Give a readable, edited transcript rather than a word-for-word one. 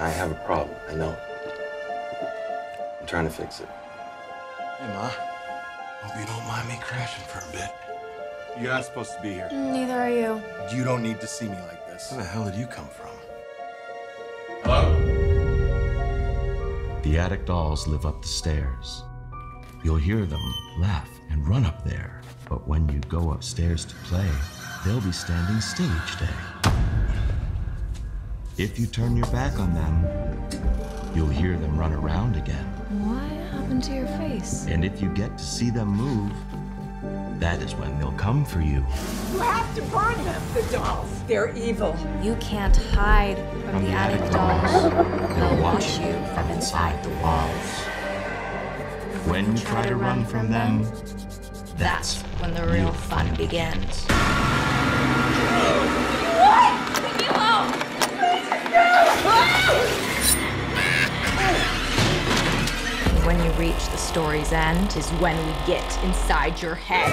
I have a problem, I know. I'm trying to fix it. Hey, Ma. Hope you don't mind me crashing for a bit. You're not supposed to be here. Neither are you. You don't need to see me like this. Where the hell did you come from? Hello? The attic dolls live up the stairs. You'll hear them laugh and run up there. But when you go upstairs to play, they'll be standing still each day. If you turn your back on them, you'll hear them run around again. What happened to your face? And if you get to see them move, that is when they'll come for you. You have to burn them, the dolls. They're evil. You can't hide from the attic dolls. They'll watch you from inside the walls. When you try to run from them, that's when the real fun begins. What? Leave me alone! When you reach the story's end is when we get inside your head.